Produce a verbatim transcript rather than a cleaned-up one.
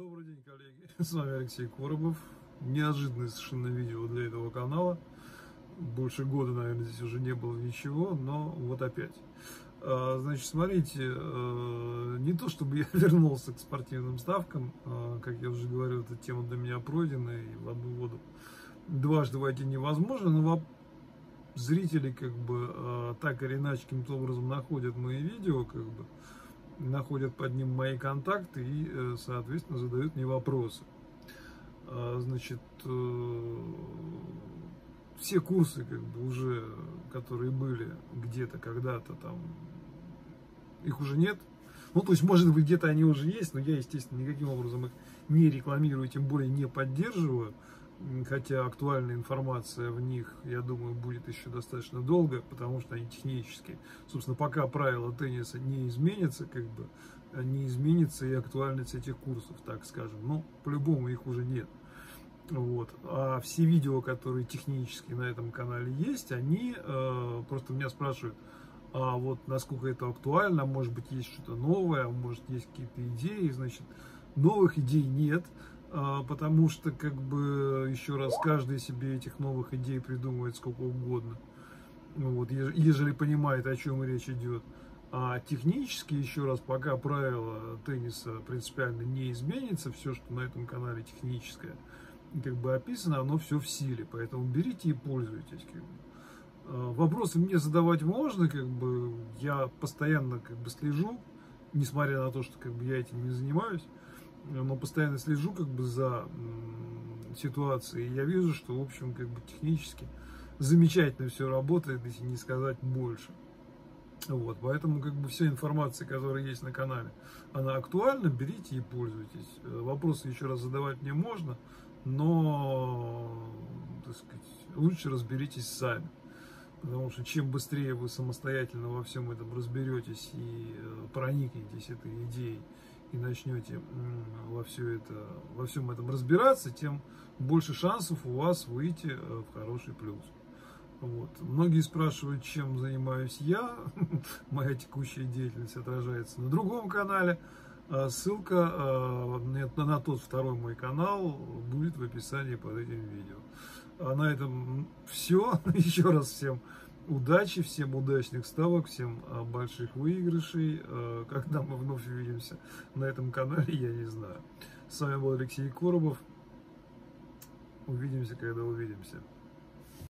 Добрый день, коллеги! С вами Алексей Коробов. Неожиданное совершенно видео для этого канала. Больше года, наверное, здесь уже не было ничего, но вот опять. Значит, смотрите, не то чтобы я вернулся к спортивным ставкам, как я уже говорил, эта тема для меня пройдена, и в одну воду дважды войти невозможно, но зрители как бы так или иначе каким-то образом находят мои видео, как бы находят под ним мои контакты и, соответственно, задают мне вопросы. Значит, все курсы, как бы, уже, которые были где-то, когда-то там, их уже нет. Ну, то есть, может быть, где-то они уже есть, но я, естественно, никаким образом их не рекламирую, тем более не поддерживаю. Хотя актуальная информация в них, я думаю, будет еще достаточно долго, потому что они технические. Собственно, пока правила тенниса не изменятся, как бы, не изменится и актуальность этих курсов, так скажем. Но по-любому их уже нет. Вот. А все видео, которые технически на этом канале есть, они э, просто меня спрашивают, а вот насколько это актуально, может быть, есть что-то новое, может, есть какие-то идеи. Значит, новых идей нет. Потому что, как бы, еще раз, каждый себе этих новых идей придумывает сколько угодно, вот, ежели понимает, о чем речь идет. А технически, еще раз, пока правила тенниса принципиально не изменится, все, что на этом канале техническое, как бы описано, оно все в силе. Поэтому берите и пользуйтесь. Как бы. Вопросы мне задавать можно, как бы, я постоянно, как бы, слежу, несмотря на то, что, как бы, я этим не занимаюсь. Но постоянно слежу, как бы, за ситуацией. Я вижу, что, в общем, как бы, технически замечательно все работает, если не сказать больше. Вот, поэтому, как бы, вся информация, которая есть на канале, она актуальна. Берите и пользуйтесь. Вопросы еще раз задавать не можно, но, так сказать, лучше разберитесь сами. Потому что чем быстрее вы самостоятельно во всем этом разберетесь и проникнетесь этой идеей, и начнете во, все это, во всем этом разбираться, тем больше шансов у вас выйти в хороший плюс. Вот. Многие спрашивают, чем занимаюсь я. Моя текущая деятельность отражается на другом канале. Ссылка на тот второй мой канал будет в описании под этим видео. А на этом все. Еще раз всем удачи, всем удачных ставок, всем больших выигрышей. Когда мы вновь увидимся на этом канале, я не знаю. С вами был Алексей Коробов. Увидимся, когда увидимся.